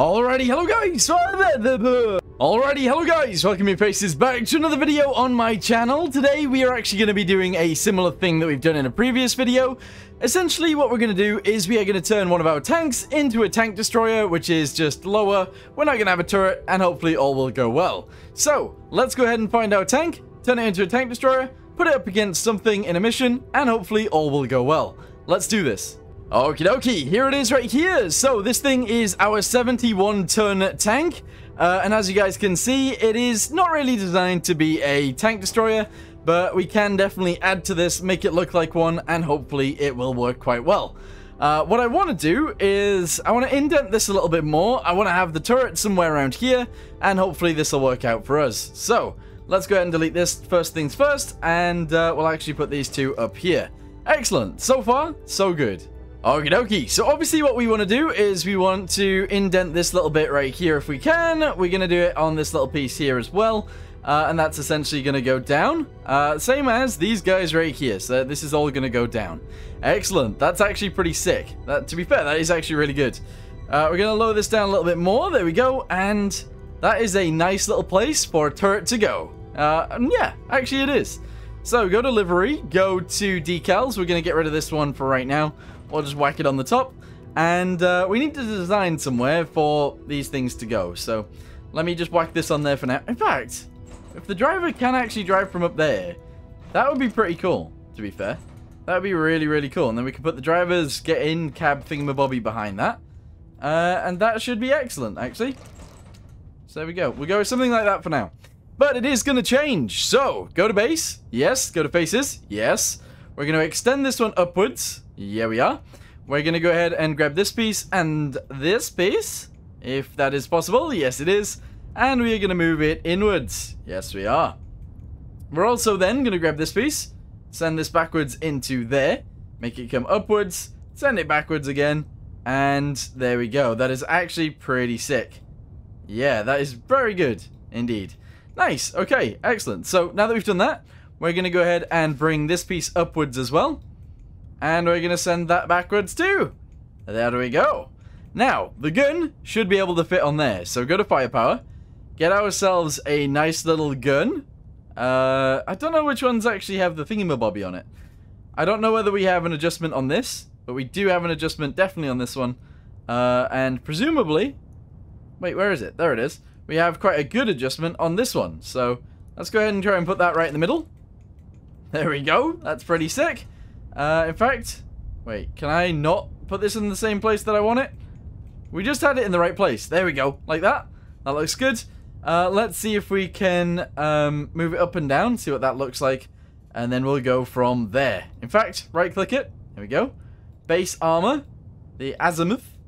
Alrighty, hello guys, welcome you faces back to another video on my channel. Today we are actually going to be doing a similar thing that we've done in a previous video. Essentially what we're going to do is we are going to turn one of our tanks into a tank destroyer, which is just lower. We're not going to have a turret and hopefully all will go well. So let's go ahead and find our tank, turn it into a tank destroyer, put it up against something in a mission, and hopefully all will go well. Let's do this. Okie dokie, here it is right here. So this thing is our 71-ton tank, and as you guys can see, it is not really designed to be a tank destroyer, but we can definitely add to this, make it look like one, and hopefully it will work quite well. What I want to do is I want to indent this a little bit more. I want to have the turret somewhere around here, and hopefully this will work out for us. So let's go ahead and delete this first things first, and we'll actually put these two up here. Excellent. So far, so good. Okie dokie, so obviously what we want to do is we want to indent this little bit right here if we can. We're going to do it on this little piece here as well, and that's essentially going to go down, same as these guys right here, so this is all going to go down. Excellent, that's actually pretty sick. That, to be fair, that is actually really good. We're going to lower this down a little bit more, there we go, and that is a nice little place for a turret to go. And yeah, actually it is. So go to livery, go to decals, we're going to get rid of this one for right now. We'll just whack it on the top, and we need to design somewhere for these things to go, so let me just whack this on there for now. In fact, if the driver can actually drive from up there, that would be pretty cool, to be fair. That would be really, really cool, and then we can put the driver's get-in cab thingamabobby behind that, and that should be excellent, actually. So there we go. We'll go with something like that for now, but it is going to change, so go to base, yes, go to faces, yes. We're going to extend this one upwards. Yeah, we are. We're going to go ahead and grab this piece and this piece, if that is possible. Yes, it is. And we are going to move it inwards. Yes, we are. We're also then going to grab this piece, send this backwards into there, make it come upwards, send it backwards again, and there we go. That is actually pretty sick. Yeah, that is very good indeed. Nice. Okay, excellent. So now that we've done that, we're going to go ahead and bring this piece upwards as well. And we're going to send that backwards too. There we go. Now, the gun should be able to fit on there. So go to firepower. Get ourselves a nice little gun. I don't know which ones actually have the thingamabobby on it. I don't know whether we have an adjustment on this. But we do have an adjustment definitely on this one. And presumably... Wait, where is it? There it is. We have quite a good adjustment on this one. So let's go ahead and try and put that right in the middle. There we go. That's pretty sick. In fact, wait, can I not put this in the same place that I want it? We just had it in the right place. There we go, like that. That looks good. Let's see if we can move it up and down, see what that looks like, and then we'll go from there. In fact, right-click it. There we go. Base armor, the azimuth.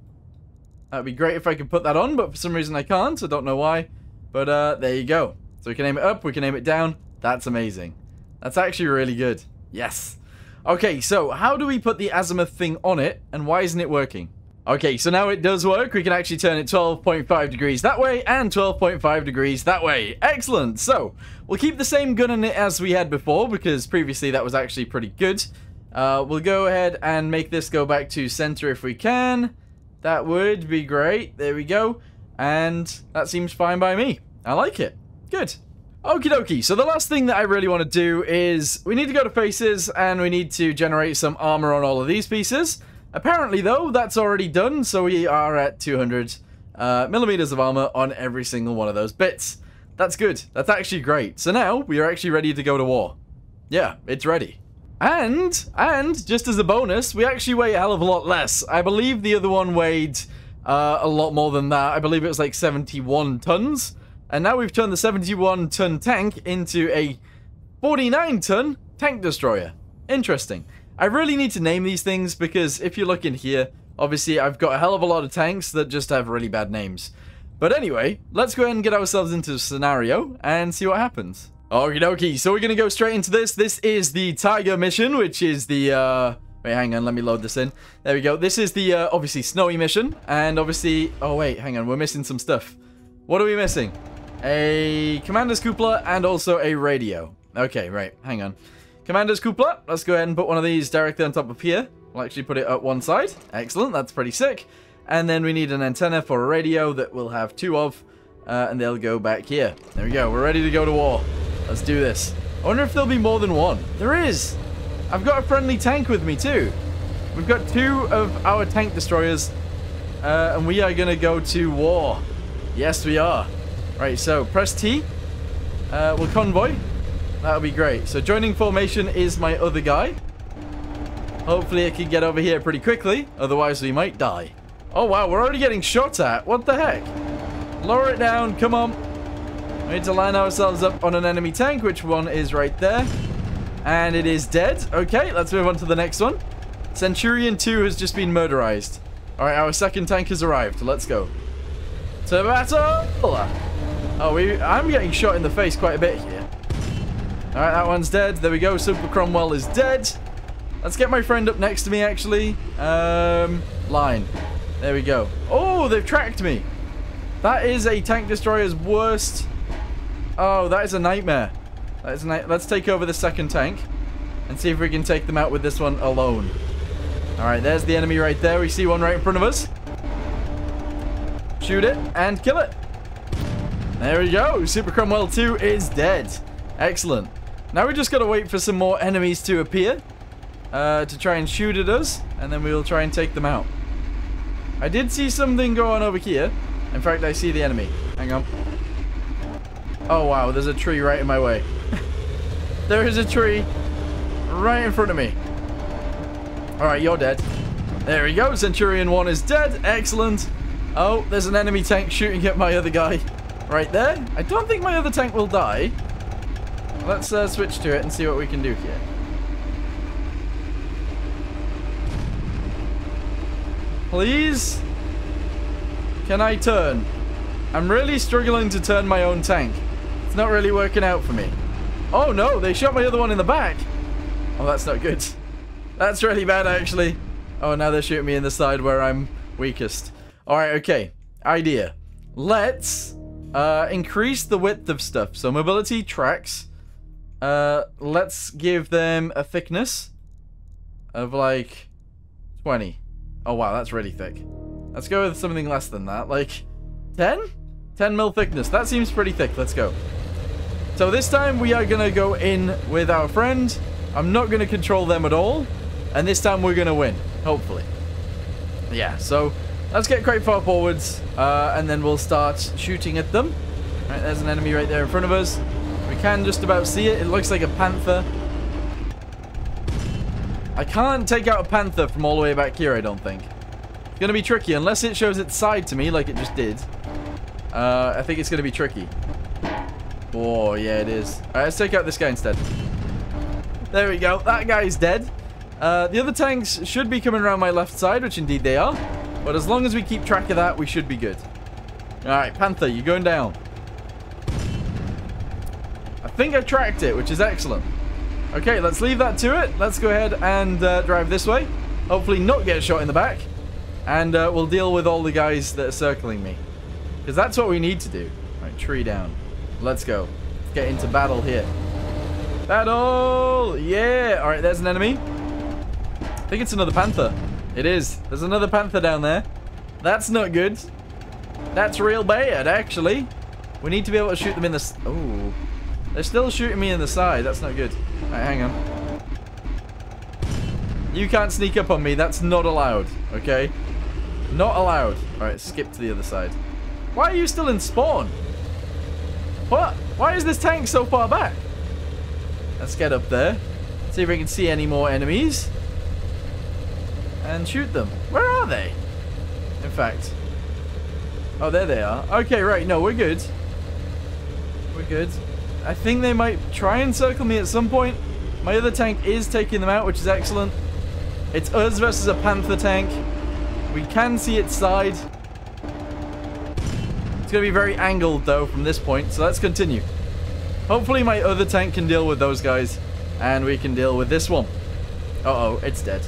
That'd be great if I could put that on, but for some reason I can't. I don't know why, but there you go. So we can aim it up, we can aim it down. That's amazing. That's actually really good. Yes. Okay, so how do we put the azimuth thing on it, and why isn't it working? Okay, so now it does work. We can actually turn it 12.5 degrees that way, and 12.5 degrees that way. Excellent! So, we'll keep the same gun in it as we had before, because previously that was actually pretty good. We'll go ahead and make this go back to center if we can. That would be great. There we go. And that seems fine by me. I like it. Good. Okie dokie, so the last thing that I really want to do is we need to go to faces and we need to generate some armor on all of these pieces. Apparently though, that's already done, so we are at 200 millimeters of armor on every single one of those bits. That's good, that's actually great. So now we are actually ready to go to war. Yeah, it's ready. And just as a bonus, we actually weigh a hell of a lot less. I believe the other one weighed a lot more than that. I believe it was like 71 tons. And now we've turned the 71-ton tank into a 49-ton tank destroyer. Interesting. I really need to name these things because if you look in here, obviously I've got a hell of a lot of tanks that just have really bad names. But anyway, let's go ahead and get ourselves into a scenario and see what happens. Okie dokie, so we're going to go straight into this. This is the Tiger mission, which is the... Wait, hang on, let me load this in. There we go. This is the, obviously, Snowy mission. And obviously... Oh, wait, hang on, we're missing some stuff. What are we missing? A commander's cupola and also a radio. Okay, right, hang on. Commander's cupola, let's go ahead and put one of these directly on top of here. We'll actually put it at one side. Excellent, that's pretty sick. And then we need an antenna for a radio that we'll have two of. And they'll go back here. There we go. We're ready to go to war. Let's do this. I wonder if there'll be more than one. There is. I've got a friendly tank with me too. We've got two of our tank destroyers. And we are going to go to war. Yes, we are. Right, so press T. We'll convoy. That'll be great. So joining formation is my other guy. Hopefully it can get over here pretty quickly. Otherwise we might die. Oh wow, we're already getting shot at. What the heck? Lower it down. Come on. We need to line ourselves up on an enemy tank, which one is right there. And it is dead. Okay, let's move on to the next one. Centurion 2 has just been murderized. All right, our second tank has arrived. Let's go. To battle! Oh, I'm getting shot in the face quite a bit here. All right, that one's dead. There we go. Super Cromwell is dead. Let's get my friend up next to me, actually. Line. There we go. Oh, they've tracked me. That is a tank destroyer's worst. Oh, that is a nightmare. That is Let's take over the second tank and see if we can take them out with this one alone. All right, there's the enemy right there. We see one right in front of us. Shoot it and kill it. There we go. Super Cromwell 2 is dead. Excellent. Now we just got to wait for some more enemies to appear to try and shoot at us, and then we'll try and take them out. I did see something go on over here. In fact, I see the enemy. Hang on. Oh, wow. There's a tree right in my way. There is a tree right in front of me. All right, you're dead. There we go. Centurion 1 is dead. Excellent. Oh, there's an enemy tank shooting at my other guy right there. I don't think my other tank will die. Let's switch to it and see what we can do here. Please? Can I turn? I'm really struggling to turn my own tank. It's not really working out for me. Oh no, they shot my other one in the back. Oh, that's not good. That's really bad, actually. Oh, now they're shooting me in the side where I'm weakest. All right, okay. Idea. Let's increase the width of stuff. So mobility, tracks. Let's give them a thickness of like 20. Oh, wow, that's really thick. Let's go with something less than that, like 10? 10 mil thickness. That seems pretty thick. Let's go. So this time we are going to go in with our friend. I'm not going to control them at all. And this time we're going to win, hopefully. Yeah, so let's get quite far forwards, and then we'll start shooting at them. All right, there's an enemy right there in front of us. We can just about see it. It looks like a panther. I can't take out a panther from all the way back here, I don't think. It's going to be tricky, unless it shows its side to me like it just did. I think it's going to be tricky. Oh, yeah, it is. All right, let's take out this guy instead. There we go. That guy is dead. The other tanks should be coming around my left side, which indeed they are. But as long as we keep track of that, we should be good. All right, panther, you're going down. I think I tracked it, which is excellent. Okay, let's leave that to it. Let's go ahead and drive this way. Hopefully not get shot in the back. And we'll deal with all the guys that are circling me. Because that's what we need to do. All right, tree down. Let's go. Let's get into battle here. Battle! Yeah! All right, there's an enemy. I think it's another panther. It is. There's another panther down there. That's not good. That's real bad, actually. We need to be able to shoot them in the... Oh. They're still shooting me in the side. That's not good. All right, hang on. You can't sneak up on me. That's not allowed. Okay? Not allowed. All right, skip to the other side. Why are you still in spawn? What? Why is this tank so far back? Let's get up there. See if we can see any more enemies. And shoot them. Where are they? In fact. Oh, there they are. Okay, right. No, we're good. We're good. I think they might try and circle me at some point. My other tank is taking them out, which is excellent. It's us versus a panther tank. We can see its side. It's going to be very angled, though, from this point, so let's continue. Hopefully my other tank can deal with those guys, and we can deal with this one. Uh-oh, it's dead.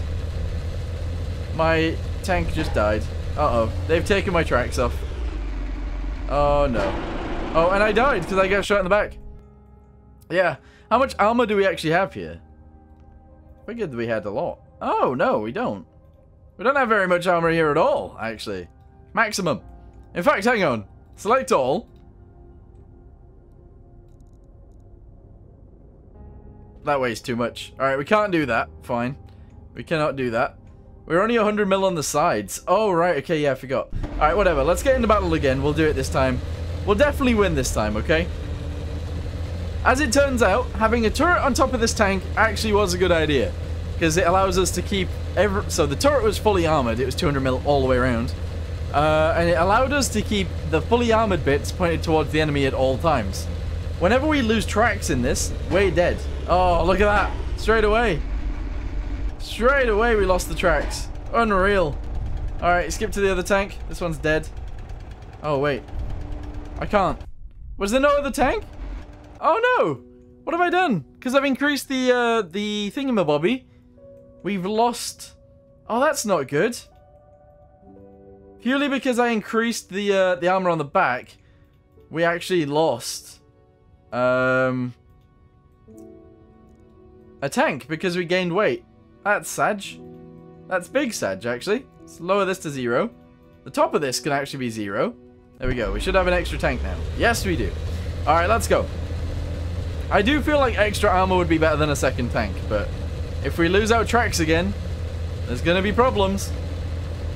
My tank just died. Uh-oh, they've taken my tracks off. Oh, no. Oh, and I died because I got shot in the back. Yeah. How much armor do we actually have here? I figured we had a lot. Oh, no, we don't. We don't have very much armor here at all, actually. Maximum. In fact, hang on. Select all. That weighs too much. Alright, we can't do that. Fine. We cannot do that. We're only 100 mil on the sides. Oh, right. Okay, yeah, I forgot. Alright, whatever. Let's get into battle again. We'll do it this time. We'll definitely win this time, okay? As it turns out, having a turret on top of this tank actually was a good idea. Because it allows us to keep... So the turret was fully armored. It was 200 mil all the way around. And it allowed us to keep the fully armored bits pointed towards the enemy at all times. Whenever we lose tracks in this, we're dead. Oh, look at that. Straight away. Straight away we lost the tracks. Unreal. Alright, skip to the other tank. This one's dead. Oh, wait. I can't. Was there no other tank? Oh, no. What have I done? Because I've increased the thingamabobby. We've lost... Oh, that's not good. Purely because I increased the armor on the back, we actually lost... a tank because we gained weight. That's Sag. That's big Sag, actually. Let's lower this to 0. The top of this can actually be 0. There we go. We should have an extra tank now. Yes, we do. Alright, let's go. I do feel like extra armor would be better than a second tank, but if we lose our tracks again, there's gonna be problems.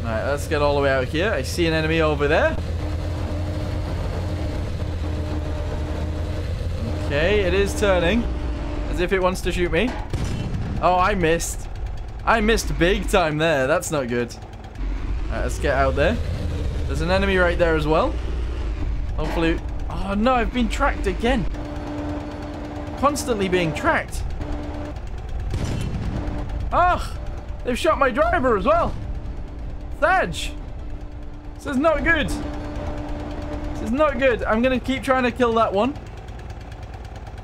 Alright, let's get all the way out here. I see an enemy over there. Okay, it is turning, as if it wants to shoot me. Oh, I missed. I missed big time there. That's not good. Alright, let's get out there. There's an enemy right there as well. Hopefully... Oh, no, I've been tracked again. Constantly being tracked. Ah, oh, they've shot my driver as well. Thatch. This is not good. This is not good. I'm going to keep trying to kill that one.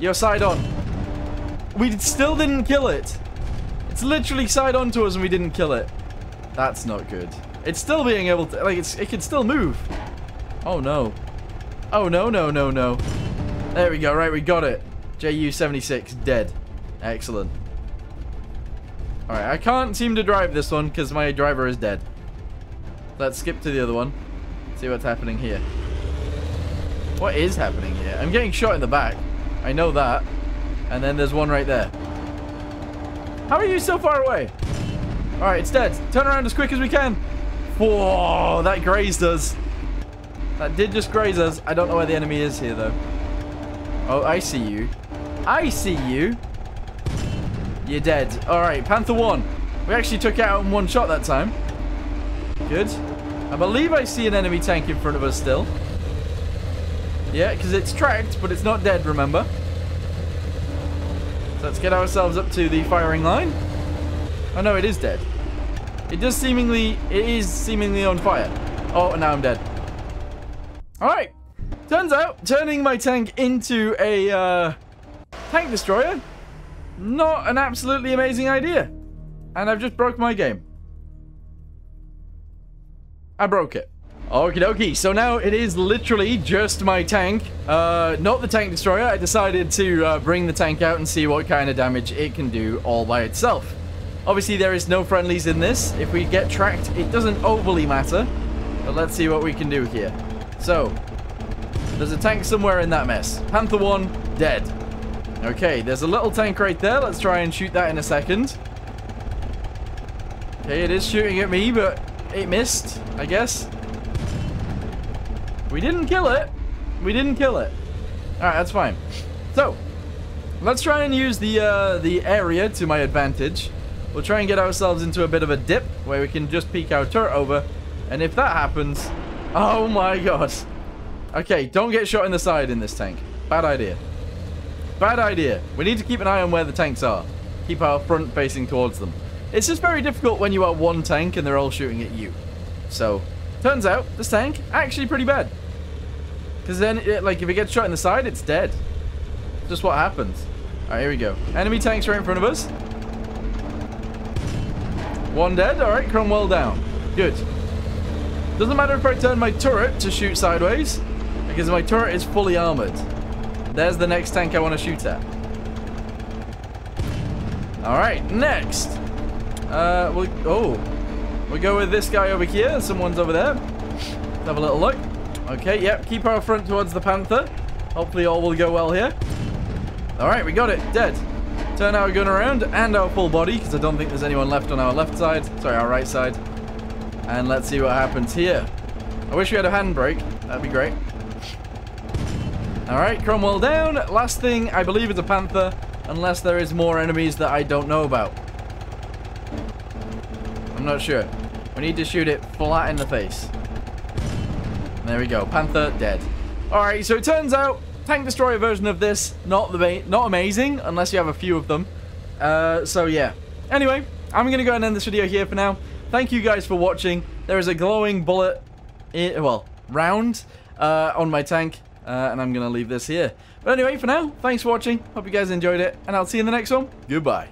You're side on. We still didn't kill it. It's literally side on to us and we didn't kill it. That's not good. It's still being able to... Like, it can still move. Oh, no. Oh, no, no, no, no. There we go. Right, we got it. JU-76 dead. Excellent. Alright, I can't seem to drive this one because my driver is dead. Let's skip to the other one. See what's happening here. What is happening here? I'm getting shot in the back. I know that. And then there's one right there. How are you so far away? Alright, it's dead. Turn around as quick as we can. Whoa, that grazed us. That did just graze us. I don't know where the enemy is here, though. Oh, I see you. I see you. You're dead. Alright, Panther 1. We actually took it out in one shot that time. Good. I believe I see an enemy tank in front of us still. Yeah, because it's tracked, but it's not dead, remember? So let's get ourselves up to the firing line. Oh no, it is dead. It is seemingly on fire. Oh, and now I'm dead. Alright. Turns out, turning my tank into a tank destroyer, not an absolutely amazing idea. And I've just broke my game. I broke it. Okie dokie, so now it is literally just my tank, not the tank destroyer. I decided to bring the tank out and see what kind of damage it can do all by itself. Obviously there is no friendlies in this. If we get tracked, it doesn't overly matter, but let's see what we can do here. So, there's a tank somewhere in that mess. Panther 1, dead. Okay, there's a little tank right there. Let's try and shoot that in a second. Okay, it is shooting at me, but it missed, I guess. We didn't kill it. We didn't kill it. Alright, that's fine. So, let's try and use the area to my advantage. We'll try and get ourselves into a bit of a dip where we can just peek our turret over. And if that happens... Oh my gosh. Okay, don't get shot in the side in this tank. Bad idea. Bad idea. We need to keep an eye on where the tanks are. Keep our front facing towards them. It's just very difficult when you are one tank and they're all shooting at you. So, turns out this tank actually pretty bad. Because then, like, if it gets shot in the side, it's dead. Just what happens. Alright, here we go. Enemy tanks right in front of us. One dead. Alright, Cromwell down. Good. Doesn't matter if I turn my turret to shoot sideways, because my turret is fully armored. There's the next tank I want to shoot at. Alright, next. We'll We'll go with this guy over here. Someone's over there. Let's have a little look. Okay, yep. Keep our front towards the panther. Hopefully all will go well here. All right, we got it. Dead. Turn our gun around and our full body, because I don't think there's anyone left on our left side. Sorry, our right side. And let's see what happens here. I wish we had a handbrake. That'd be great. All right, Cromwell down. Last thing, I believe it's a panther, unless there is more enemies that I don't know about. I'm not sure. We need to shoot it flat in the face. There we go. Panther dead. All right, so it turns out tank destroyer version of this, not amazing, unless you have a few of them. So yeah. Anyway, I'm going to go and end this video here for now. Thank you guys for watching. There is a glowing bullet, round, on my tank, and I'm going to leave this here. But anyway, for now, thanks for watching. Hope you guys enjoyed it, and I'll see you in the next one. Goodbye.